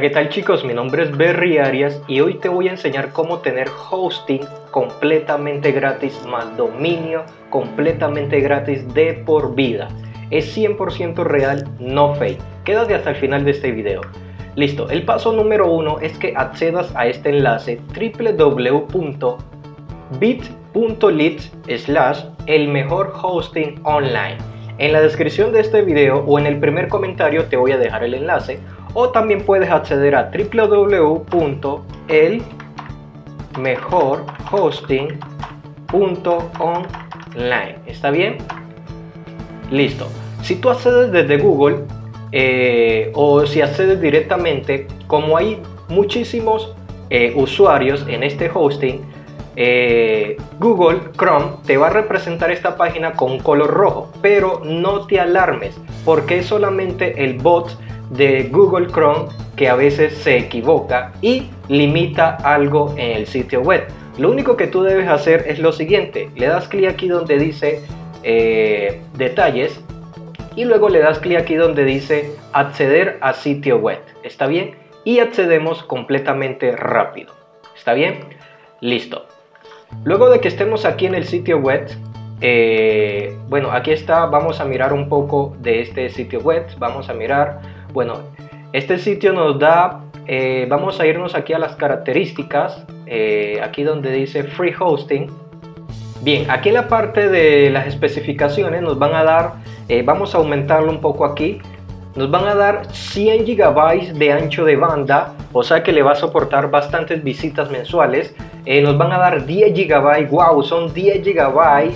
¿Qué tal chicos? Mi nombre es Berry Arias y hoy te voy a enseñar cómo tener hosting completamente gratis más dominio completamente gratis de por vida. Es 100% real, no fake. Quédate hasta el final de este video. Listo, el paso número 1 es que accedas a este enlace www.bit.ly/elmejorhostingonline. En la descripción de este video o en el primer comentario te voy a dejar el enlace. O también puedes acceder a www.elmejorhosting.online. ¿Está bien? Listo. Si tú accedes desde Google o si accedes directamente, como hay muchísimos usuarios en este hosting, Google Chrome te va a representar esta página con un color rojo. Pero no te alarmes, porque es solamente el bot de Google Chrome que a veces se equivoca y limita algo en el sitio web. Lo único que tú debes hacer es lo siguiente: le das clic aquí donde dice detalles y luego le das clic aquí donde dice acceder a sitio web. ¿Está bien? Y accedemos completamente rápido. ¿Está bien? Listo. Luego de que estemos aquí en el sitio web, bueno, aquí está. Vamos a mirar un poco de este sitio web. Vamos a mirar. Bueno, este sitio nos da, vamos a irnos aquí a las características, aquí donde dice Free Hosting. Bien, aquí en la parte de las especificaciones nos van a dar, vamos a aumentarlo un poco aquí, nos van a dar 100 GB de ancho de banda, o sea que le va a soportar bastantes visitas mensuales. Nos van a dar 10 GB, wow, son 10 GB,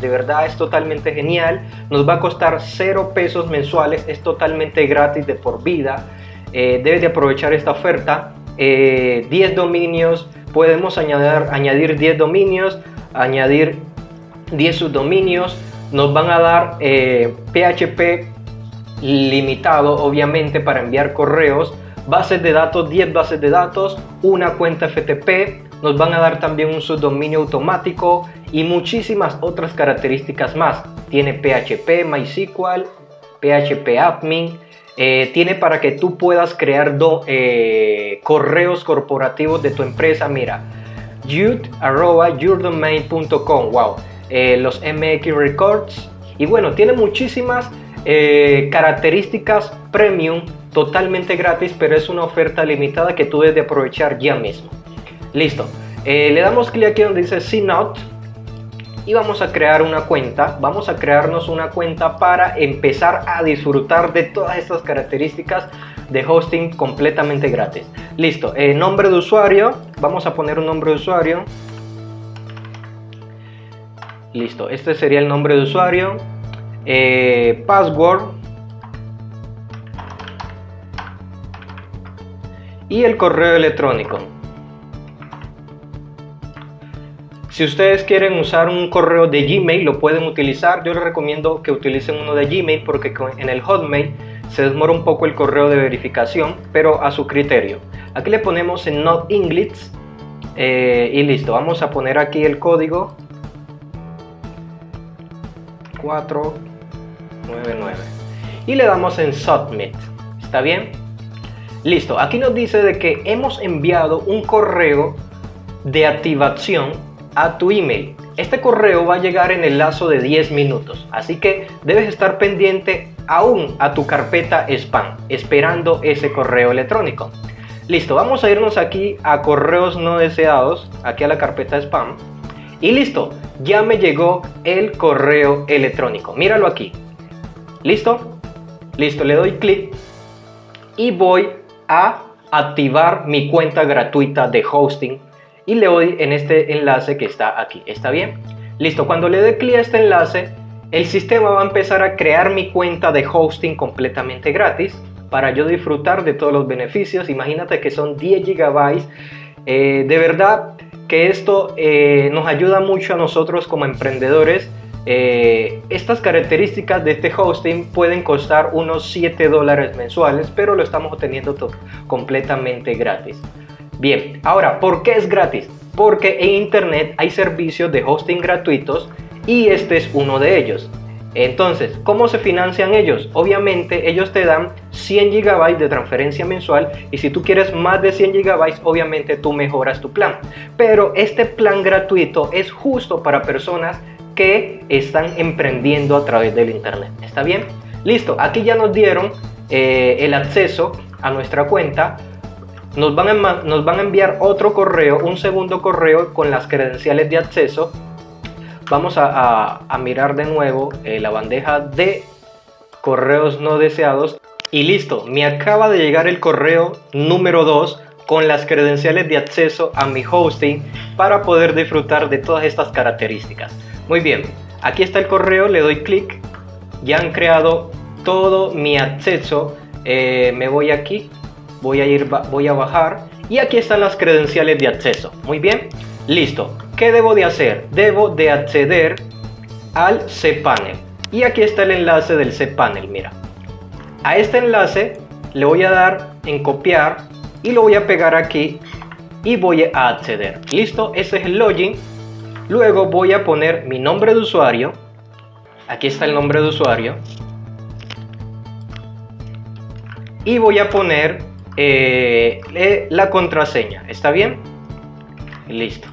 de verdad es totalmente genial. Nos va a costar 0 pesos mensuales, es totalmente gratis de por vida. Debes de aprovechar esta oferta. 10 dominios, podemos añadir 10 dominios, añadir 10 subdominios. Nos van a dar PHP limitado, obviamente, para enviar correos, bases de datos, 10 bases de datos, una cuenta FTP. Nos van a dar también un subdominio automático y muchísimas otras características más. Tiene PHP, MySQL, PHP Admin, tiene para que tú puedas crear correos corporativos de tu empresa. Mira, yourdomain.com, wow, los MX Records. Y bueno, tiene muchísimas características premium totalmente gratis, pero es una oferta limitada que tú debes de aprovechar ya mismo. Listo, le damos clic aquí donde dice sign out y vamos a crear una cuenta. Vamos a crearnos una cuenta para empezar a disfrutar de todas estas características de hosting completamente gratis. Listo, nombre de usuario, vamos a poner un nombre de usuario. Listo, este sería el nombre de usuario. Password y el correo electrónico. Si ustedes quieren usar un correo de Gmail, lo pueden utilizar. Yo les recomiendo que utilicen uno de Gmail porque en el Hotmail se demora un poco el correo de verificación, pero a su criterio. Aquí le ponemos en Not English y listo. Vamos a poner aquí el código 499 y le damos en Submit. ¿Está bien? Listo. Aquí nos dice de que hemos enviado un correo de activación a tu email. Este correo va a llegar en el lazo de 10 minutos, así que debes estar pendiente aún a tu carpeta spam, esperando ese correo electrónico. Listo, vamos a irnos aquí a correos no deseados, aquí a la carpeta spam, y listo, ya me llegó el correo electrónico. Míralo aquí. ¿Listo? Listo, le doy clic y voy a activar mi cuenta gratuita de hosting y le doy en este enlace que está aquí. ¿Está bien? Listo, cuando le dé clic a este enlace, el sistema va a empezar a crear mi cuenta de hosting completamente gratis para yo disfrutar de todos los beneficios. Imagínate que son 10 GB. De verdad que esto nos ayuda mucho a nosotros como emprendedores. Estas características de este hosting pueden costar unos $7 mensuales, pero lo estamos obteniendo todo completamente gratis. Bien, ahora, ¿por qué es gratis? Porque en internet hay servicios de hosting gratuitos y este es uno de ellos. Entonces, ¿cómo se financian ellos? Obviamente ellos te dan 100 GB de transferencia mensual, y si tú quieres más de 100 GB, obviamente tú mejoras tu plan. Pero este plan gratuito es justo para personas que están emprendiendo a través del internet. ¿Está bien? Listo, aquí ya nos dieron el acceso a nuestra cuenta. Nos van a enviar otro correo, un segundo correo con las credenciales de acceso. Vamos a mirar de nuevo la bandeja de correos no deseados. Y listo, me acaba de llegar el correo número 2 con las credenciales de acceso a mi hosting para poder disfrutar de todas estas características. Muy bien, aquí está el correo, le doy clic, ya han creado todo mi acceso. Me voy aquí, voy a bajar y aquí están las credenciales de acceso. Muy bien, listo. ¿Qué debo de hacer? Debo de acceder al cPanel. Y aquí está el enlace del cPanel, mira. A este enlace le voy a dar en copiar y lo voy a pegar aquí y voy a acceder. Listo, ese es el login. Luego voy a poner mi nombre de usuario. Aquí está el nombre de usuario. Y voy a poner la contraseña. ¿Está bien? Listo.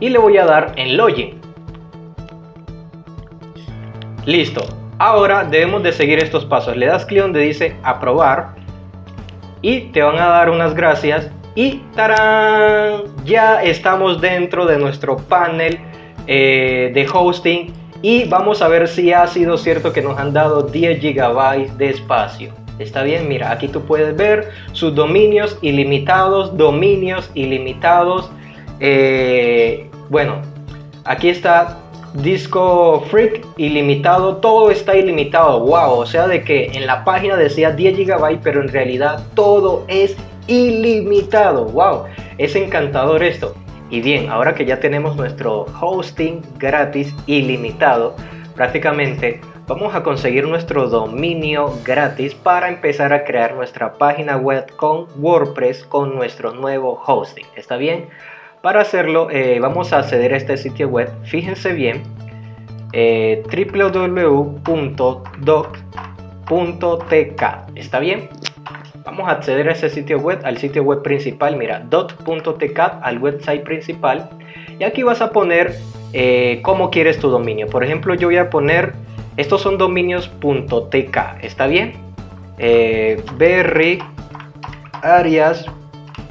Y le voy a dar en login. Listo. Ahora debemos de seguir estos pasos. Le das clic donde dice aprobar. Y te van a dar unas gracias. Y ¡tarán! Ya estamos dentro de nuestro panel de hosting. Y vamos a ver si ha sido cierto que nos han dado 10 GB de espacio. Está bien, mira, aquí tú puedes ver sus dominios ilimitados, bueno, aquí está Disco Freak ilimitado, todo está ilimitado. Wow, o sea de que en la página decía 10 GB, pero en realidad todo es ilimitado. Wow, es encantador esto. Y bien, ahora que ya tenemos nuestro hosting gratis ilimitado, prácticamente vamos a conseguir nuestro dominio gratis para empezar a crear nuestra página web con WordPress con nuestro nuevo hosting. ¿Está bien? Para hacerlo vamos a acceder a este sitio web, fíjense bien, www.doc.tk, ¿está bien? Vamos a acceder a ese sitio web, al sitio web principal, mira, doc.tk, al website principal, y aquí vas a poner cómo quieres tu dominio. Por ejemplo, yo voy a poner, estos son dominios.tk, ¿está bien? Berry Arias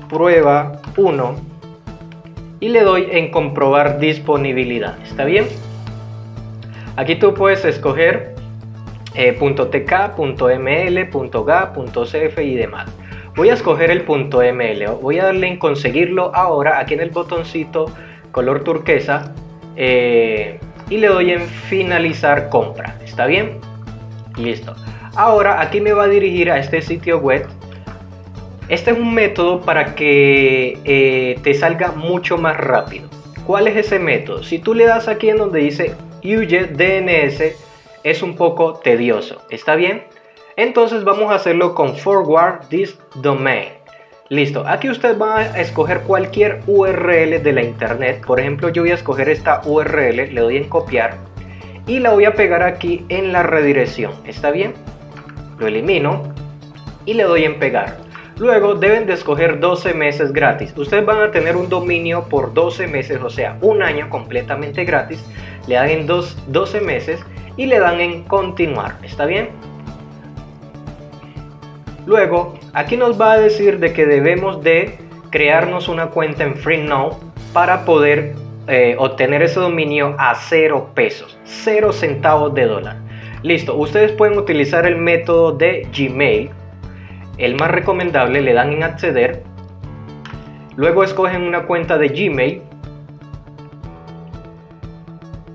prueba 1. Y le doy en comprobar disponibilidad. ¿Está bien? Aquí tú puedes escoger .tk, .ml, .ga, .cf y demás. Voy a escoger el .ml. Voy a darle en conseguirlo ahora aquí en el botoncito color turquesa. Y le doy en finalizar compra. ¿Está bien? Listo. Ahora aquí me va a dirigir a este sitio web. Este es un método para que te salga mucho más rápido. ¿Cuál es ese método? Si tú le das aquí en donde dice Use DNS, es un poco tedioso. ¿Está bien? Entonces vamos a hacerlo con Forward This Domain. Listo. Aquí usted va a escoger cualquier URL de la internet. Por ejemplo, yo voy a escoger esta URL, le doy en copiar y la voy a pegar aquí en la redirección. ¿Está bien? Lo elimino y le doy en pegar. Luego deben de escoger 12 meses gratis. Ustedes van a tener un dominio por 12 meses, o sea, un año completamente gratis. Le dan en 12 meses y le dan en continuar. ¿Está bien? Luego, aquí nos va a decir de que debemos de crearnos una cuenta en Freenom para poder obtener ese dominio a 0 pesos, 0 centavos de dólar. Listo, ustedes pueden utilizar el método de Gmail. El más recomendable, le dan en acceder, luego escogen una cuenta de Gmail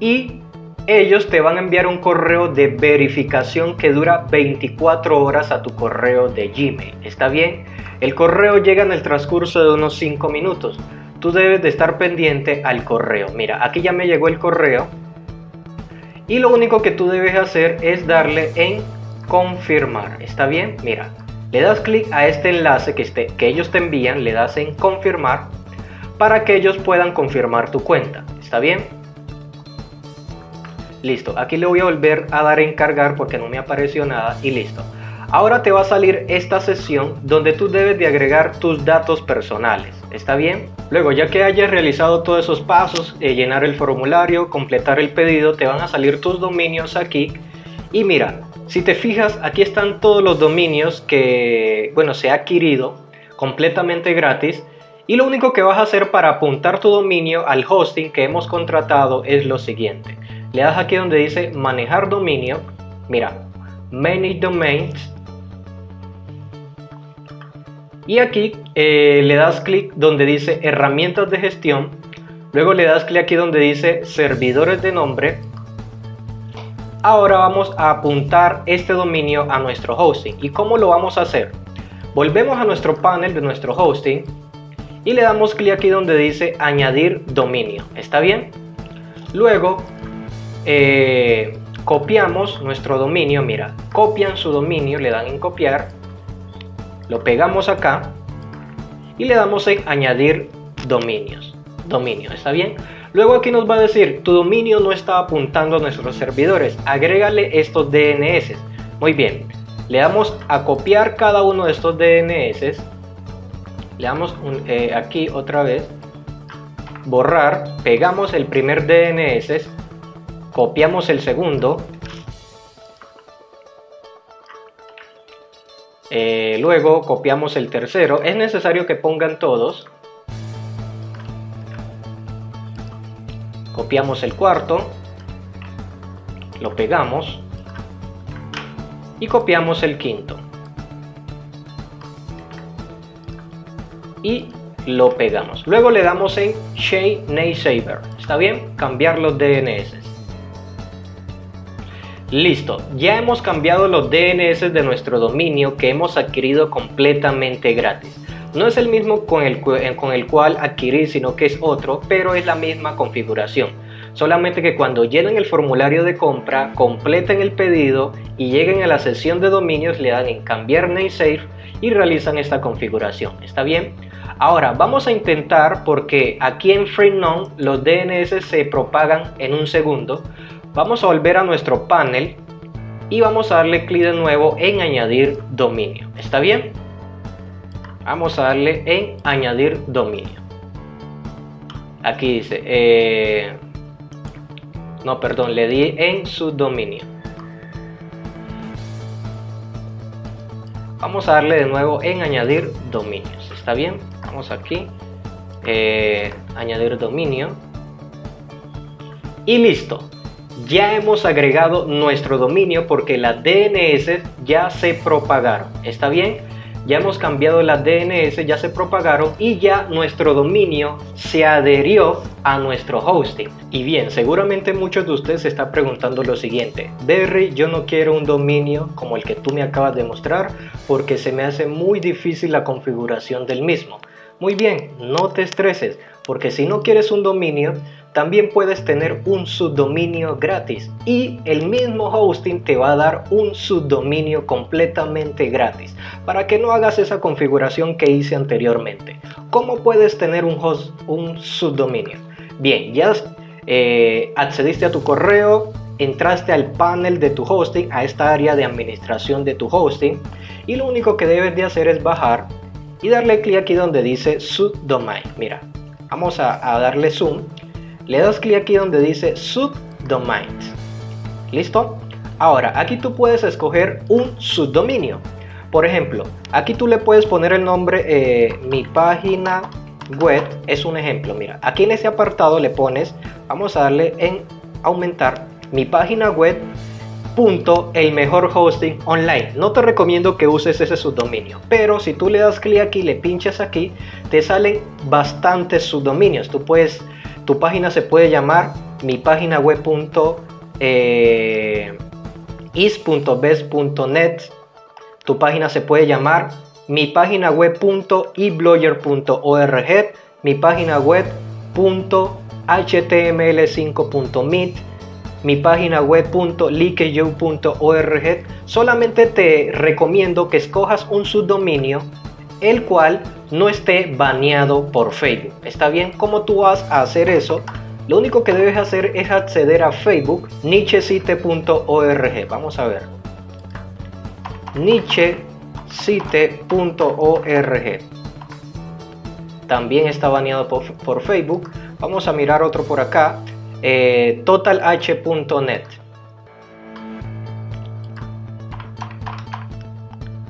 y ellos te van a enviar un correo de verificación que dura 24 horas a tu correo de Gmail. ¿Está bien? El correo llega en el transcurso de unos 5 minutos. Tú debes de estar pendiente al correo. Mira, aquí ya me llegó el correo y lo único que tú debes hacer es darle en confirmar. ¿Está bien? Mira. Le das clic a este enlace que ellos te envían, le das en confirmar para que ellos puedan confirmar tu cuenta. ¿Está bien? Listo, aquí le voy a volver a dar en cargar porque no me apareció nada y listo. Ahora te va a salir esta sesión donde tú debes de agregar tus datos personales, ¿está bien? Luego, ya que hayas realizado todos esos pasos, llenar el formulario, completar el pedido, te van a salir tus dominios aquí. Y mira, si te fijas, aquí están todos los dominios que, bueno, se ha adquirido completamente gratis. Y lo único que vas a hacer para apuntar tu dominio al hosting que hemos contratado es lo siguiente. Le das aquí donde dice manejar dominio, mira, manage domains. Y aquí le das clic donde dice herramientas de gestión, luego le das clic aquí donde dice servidores de nombre. Ahora vamos a apuntar este dominio a nuestro hosting. ¿Y cómo lo vamos a hacer? Volvemos a nuestro panel de nuestro hosting y le damos clic aquí donde dice añadir dominio, ¿está bien? Luego copiamos nuestro dominio, mira, copian su dominio, le dan en copiar. Lo pegamos acá y le damos en añadir dominios, dominio, ¿está bien? Luego aquí nos va a decir, tu dominio no está apuntando a nuestros servidores, agrégale estos DNS. Muy bien, le damos a copiar cada uno de estos DNS, le damos aquí otra vez, borrar, pegamos el primer DNS, copiamos el segundo. Luego copiamos el tercero, es necesario que pongan todos. Copiamos el cuarto, lo pegamos y copiamos el quinto y lo pegamos. Luego le damos en Change Namesaver, ¿está bien? Cambiar los DNS. Listo, ya hemos cambiado los DNS de nuestro dominio que hemos adquirido completamente gratis. No es el mismo con el cual adquirí, sino que es otro, pero es la misma configuración. Solamente que cuando llenen el formulario de compra, completen el pedido y lleguen a la sesión de dominios, le dan en cambiar namesave y realizan esta configuración, ¿está bien? Ahora vamos a intentar, porque aquí en Freenom los DNS se propagan en un segundo. Vamos a volver a nuestro panel y vamos a darle clic de nuevo en añadir dominio, ¿está bien? Vamos a darle en añadir dominio. Aquí dice, no, perdón, le di en subdominio. Vamos a darle de nuevo en añadir dominios, ¿está bien? Vamos aquí, añadir dominio y listo. Ya hemos agregado nuestro dominio porque las DNS ya se propagaron, ¿está bien? Ya hemos cambiado las DNS, ya se propagaron y ya nuestro dominio se adherió a nuestro hosting. Y bien, seguramente muchos de ustedes se están preguntando lo siguiente: Berry, yo no quiero un dominio como el que tú me acabas de mostrar porque se me hace muy difícil la configuración del mismo. Muy bien, no te estreses, porque si no quieres un dominio, también puedes tener un subdominio gratis y el mismo hosting te va a dar un subdominio completamente gratis para que no hagas esa configuración que hice anteriormente. ¿Cómo puedes tener un subdominio? Bien, ya accediste a tu correo, entraste al panel de tu hosting, a esta área de administración de tu hosting, y lo único que debes de hacer es bajar y darle clic aquí donde dice subdomain. Mira, vamos a darle zoom, le das clic aquí donde dice subdomains. ¿Listo? Ahora, aquí tú puedes escoger un subdominio. Por ejemplo, aquí tú le puedes poner el nombre, mi página web es un ejemplo. Mira, aquí en ese apartado le pones, vamos a darle en aumentar, mi página web el mejor hosting online. No te recomiendo que uses ese subdominio, pero si tú le das clic aquí, le pinchas aquí, te salen bastantes subdominios. Tú puedes, tu página se puede llamar mi página web .is.best.net, tu página se puede llamar mi página web .eblogger.org, mi página web .html5.meet, mi página web.likeyo.org. Solamente te recomiendo que escojas un subdominio el cual no esté baneado por Facebook, ¿está bien? ¿Cómo tú vas a hacer eso? Lo único que debes hacer es acceder a Facebook, nichesite.org. Vamos a ver. nichesite.org. También está baneado por Facebook. Vamos a mirar otro por acá. totalh.net.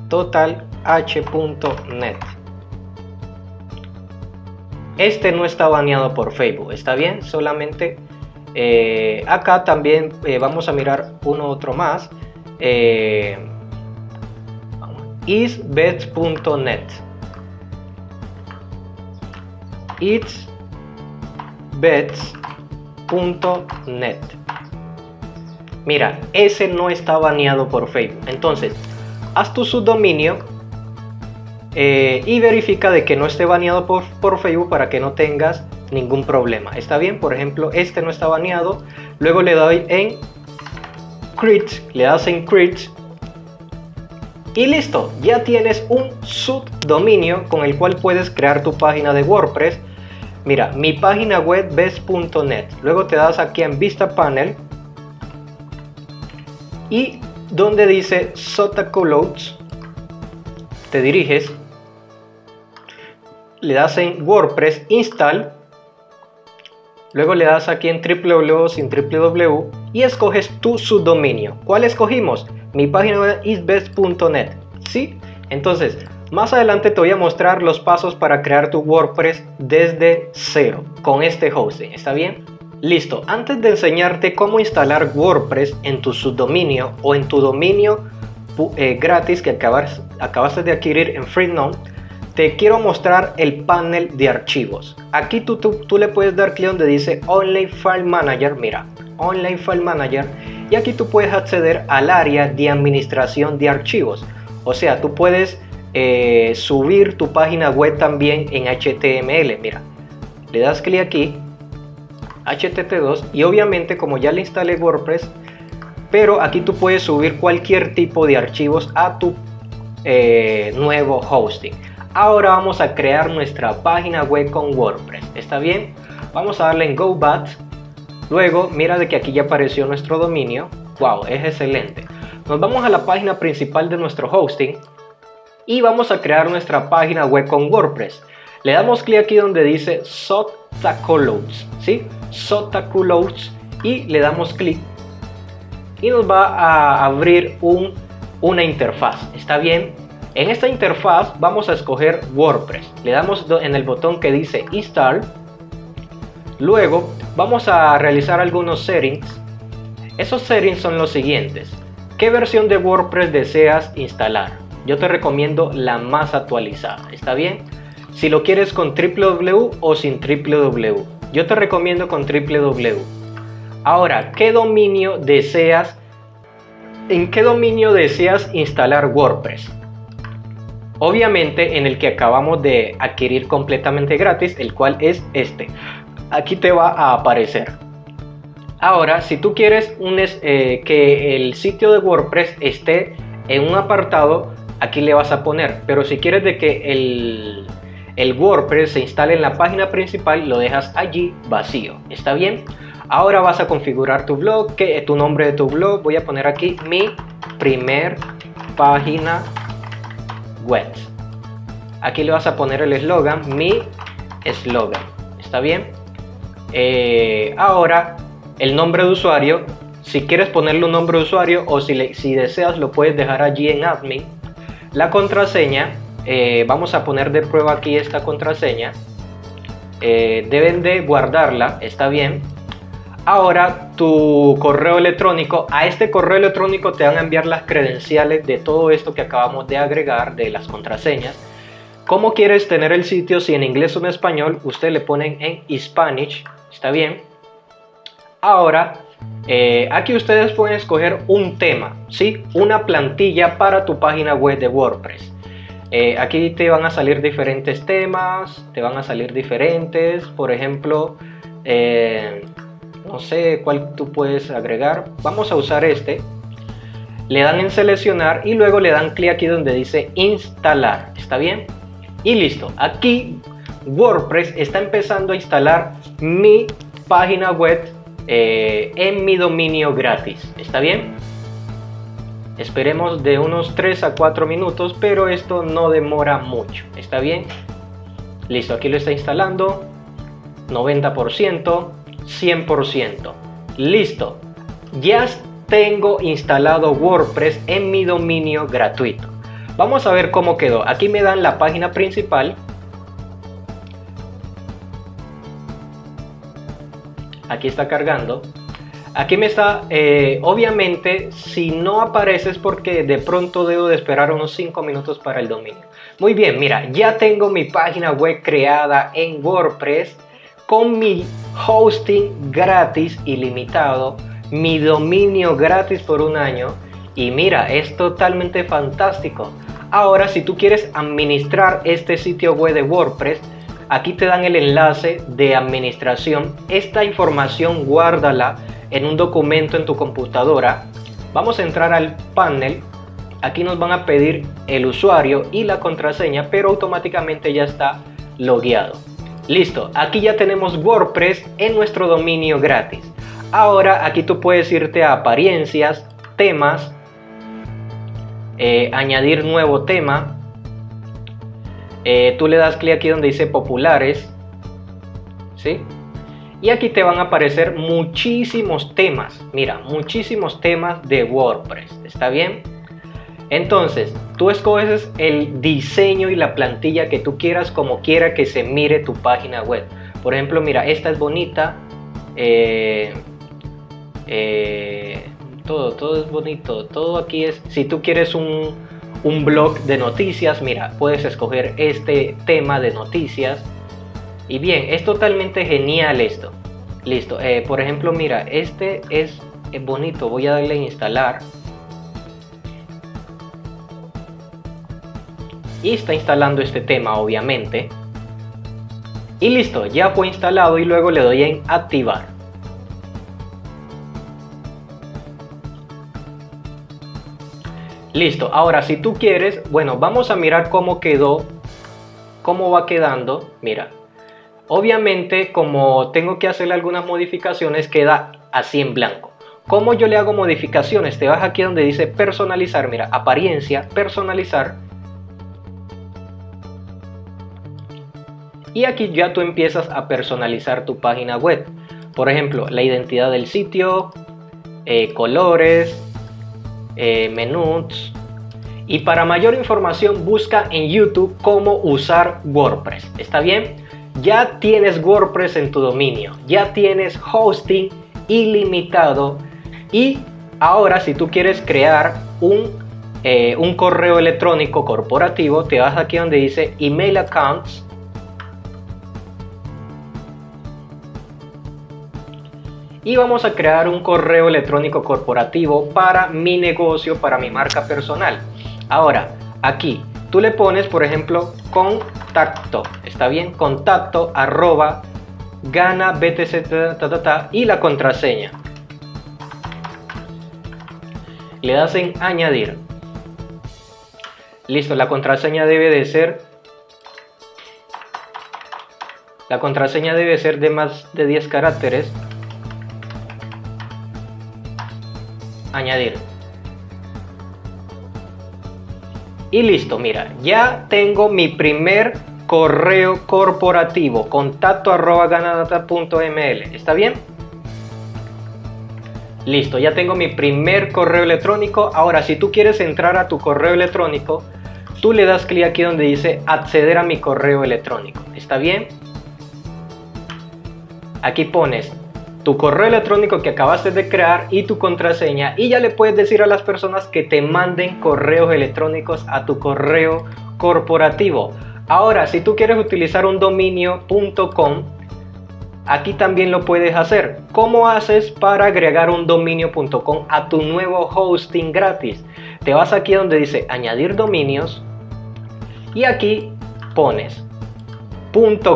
totalh.net. Este no está baneado por Facebook, está bien, solamente acá también vamos a mirar uno otro más. Isbets.net. Isbets.net. Mira, ese no está baneado por Facebook. Entonces, haz tu subdominio y verifica de que no esté baneado por Facebook para que no tengas ningún problema. Está bien, por ejemplo, este no está baneado. Luego le doy en create, le das en create y listo, ya tienes un subdominio con el cual puedes crear tu página de WordPress. Mira, mi página web best.net. Luego te das aquí en Vista Panel y donde dice SotaClouds te diriges, le das en WordPress Install, luego le das aquí en www y escoges tu subdominio. ¿Cuál escogimos? Mi página web isbest.net, ¿sí? Entonces, más adelante te voy a mostrar los pasos para crear tu WordPress desde cero con este hosting, ¿está bien? Listo, antes de enseñarte cómo instalar WordPress en tu subdominio o en tu dominio gratis que acabaste de adquirir en Freenom, te quiero mostrar el panel de archivos. Aquí tú le puedes dar clic donde dice Online File Manager, mira, Online File Manager, y aquí tú puedes acceder al área de administración de archivos. O sea, tú puedes subir tu página web también en HTML, mira, le das clic aquí, HTT2, y obviamente como ya le instalé WordPress, pero aquí tú puedes subir cualquier tipo de archivos a tu nuevo hosting. Ahora vamos a crear nuestra página web con WordPress, ¿está bien? Vamos a darle en Go Back. Luego, mira de que aquí ya apareció nuestro dominio. ¡Wow! Es excelente. Nos vamos a la página principal de nuestro hosting y vamos a crear nuestra página web con WordPress. Le damos clic aquí donde dice Softaculous, ¿sí? Softaculous, y le damos clic y nos va a abrir una interfaz, ¿está bien? En esta interfaz vamos a escoger WordPress, le damos en el botón que dice Install, luego vamos a realizar algunos settings. Esos settings son los siguientes: ¿qué versión de WordPress deseas instalar? Yo te recomiendo la más actualizada, ¿está bien? Si lo quieres con www o sin www, yo te recomiendo con www. Ahora, ¿en qué dominio deseas instalar WordPress? Obviamente en el que acabamos de adquirir completamente gratis, el cual es este. Aquí te va a aparecer. Ahora, si tú quieres que el sitio de WordPress esté en un apartado, aquí le vas a poner. Pero si quieres de que el WordPress se instale en la página principal, lo dejas allí vacío. ¿Está bien? Ahora vas a configurar tu blog, tu nombre de tu blog. Voy a poner aquí mi primer página web. Aquí le vas a poner el eslogan, mi eslogan. ¿Está bien? Ahora el nombre de usuario. Si quieres ponerle un nombre de usuario o si deseas lo puedes dejar allí en admin. La contraseña. Vamos a poner de prueba aquí esta contraseña. Deben de guardarla. ¿Está bien? Ahora tu correo electrónico, a este correo electrónico te van a enviar las credenciales de todo esto que acabamos de agregar, de las contraseñas. ¿Cómo quieres tener el sitio? Si en inglés o en español, usted le ponen en Spanish, ¿está bien? Ahora, aquí ustedes pueden escoger un tema, ¿sí? Una plantilla para tu página web de WordPress. Aquí te van a salir diferentes temas, por ejemplo... no sé cuál tú puedes agregar. Vamos a usar este. Le dan en seleccionar y luego le dan clic aquí donde dice instalar. ¿Está bien? Y listo. Aquí WordPress está empezando a instalar mi página web en mi dominio gratis. ¿Está bien? Esperemos de unos 3 a 4 minutos, pero esto no demora mucho. ¿Está bien? Listo, aquí lo está instalando. 90%, 100%. Listo. Ya tengo instalado WordPress en mi dominio gratuito. Vamos a ver cómo quedó. Aquí me dan la página principal. Aquí está cargando. Aquí me está, obviamente, si no apareces porque de pronto debo de esperar unos 5 minutos para el dominio. Muy bien, mira, ya tengo mi página web creada en WordPress con mi hosting gratis ilimitado, mi dominio gratis por un año. Y mira, es totalmente fantástico. Ahora, si tú quieres administrar este sitio web de WordPress, aquí te dan el enlace de administración. Esta información guárdala en un documento en tu computadora. Vamos a entrar al panel. Aquí nos van a pedir el usuario y la contraseña, pero automáticamente ya está logueado. Listo, aquí ya tenemos WordPress en nuestro dominio gratis. Ahora aquí tú puedes irte a apariencias, temas, añadir nuevo tema. Tú le das clic aquí donde dice populares, ¿sí? Y aquí te van a aparecer muchísimos temas. Mira, muchísimos temas de WordPress. ¿Está bien? Entonces, tú escoges el diseño y la plantilla que tú quieras, como quiera que se mire tu página web. Por ejemplo, mira, esta es bonita. Todo es bonito. Todo aquí es... Si tú quieres un blog de noticias, mira, puedes escoger este tema de noticias. Y bien, es totalmente genial esto. Listo, por ejemplo, mira, este es bonito. Voy a darle a instalar. Y está instalando este tema, obviamente. Y listo, ya fue instalado y luego le doy en activar. Listo, ahora si tú quieres, bueno, vamos a mirar cómo quedó, cómo va quedando, mira. Obviamente, como tengo que hacerle algunas modificaciones, queda así en blanco. ¿Cómo yo le hago modificaciones? Te vas aquí donde dice personalizar. Mira, apariencia, personalizar. Y aquí ya tú empiezas a personalizar tu página web. Por ejemplo, la identidad del sitio, colores, menús. Y para mayor información, busca en YouTube cómo usar WordPress. ¿Está bien? Ya tienes WordPress en tu dominio, ya tienes hosting ilimitado y ahora si tú quieres crear un correo electrónico corporativo, te vas aquí donde dice email accounts y vamos a crear un correo electrónico corporativo para mi negocio, para mi marca personal. Ahora, aquí tú le pones, por ejemplo, contacto, ¿está bien? Contacto, arroba, gana, btc, y la contraseña. Le das en añadir. Listo, la contraseña debe de ser... La contraseña debe ser de más de 10 caracteres. Añadir. Y listo, mira, ya tengo mi primer correo corporativo, contacto arroba ganadata.ml, ¿está bien? Listo, ya tengo mi primer correo electrónico. Ahora, si tú quieres entrar a tu correo electrónico, tú le das clic aquí donde dice acceder a mi correo electrónico, ¿está bien? Aquí pones tu correo electrónico que acabaste de crear y tu contraseña y ya le puedes decir a las personas que te manden correos electrónicos a tu correo corporativo. Ahora, si tú quieres utilizar un dominio.com, aquí también lo puedes hacer. ¿Cómo haces para agregar un dominio.com a tu nuevo hosting gratis? Te vas aquí donde dice añadir dominios y aquí pones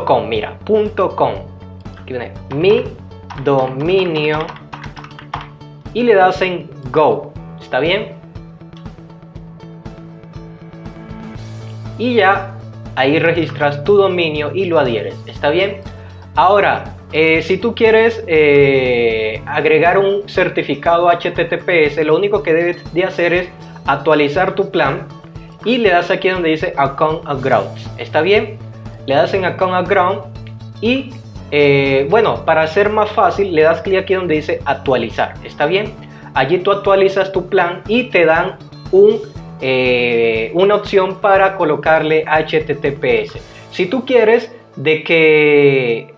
.com, mira, .com, aquí viene, mi dominio y le das en go, ¿está bien? Y ya ahí registras tu dominio y lo adhieres, ¿está bien? Ahora, Si tú quieres agregar un certificado HTTPS, lo único que debes de hacer es actualizar tu plan y le das aquí donde dice Account Background. ¿Está bien? Le das en Account Background y bueno, para ser más fácil, le das clic aquí donde dice actualizar. ¿Está bien? Allí tú actualizas tu plan y te dan una opción para colocarle HTTPS. Si tú quieres de que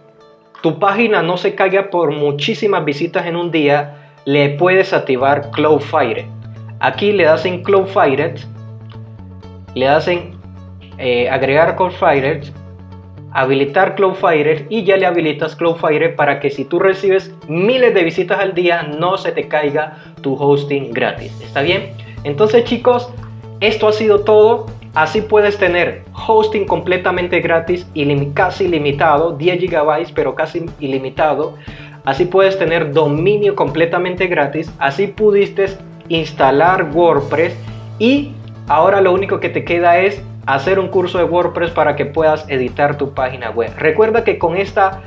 tu página no se caiga por muchísimas visitas en un día, le puedes activar Cloudflare. Aquí le das en Cloudflare, le das en agregar Cloudflare, habilitar Cloudflare y ya le habilitas Cloudflare para que si tú recibes miles de visitas al día no se te caiga tu hosting gratis. ¿Está bien? Entonces, chicos, esto ha sido todo. Así puedes tener hosting completamente gratis y casi ilimitado, 10 GB pero casi ilimitado. Así puedes tener dominio completamente gratis. Así pudiste instalar WordPress y ahora lo único que te queda es hacer un curso de WordPress para que puedas editar tu página web. Recuerda que con esta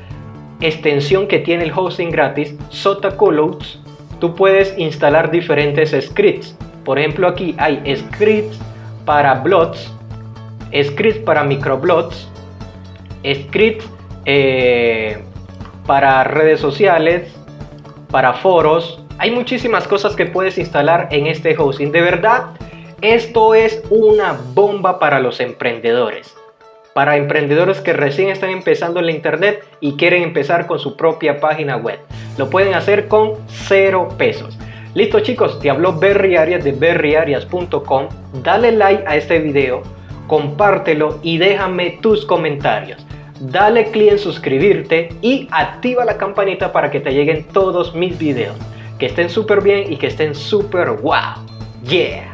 extensión que tiene el hosting gratis, SotaClouds, tú puedes instalar diferentes scripts. Por ejemplo, aquí hay scripts para blogs, scripts para microblogs, scripts para redes sociales, para foros. Hay muchísimas cosas que puedes instalar en este hosting. De verdad, esto es una bomba para los emprendedores. Para emprendedores que recién están empezando en la internet y quieren empezar con su propia página web. Lo pueden hacer con 0 pesos. Listo, chicos, te habló Berry Arias de BerryArias.com. Dale like a este video, compártelo y déjame tus comentarios. Dale clic en suscribirte y activa la campanita para que te lleguen todos mis videos. Que estén súper bien y que estén súper guau. Yeah.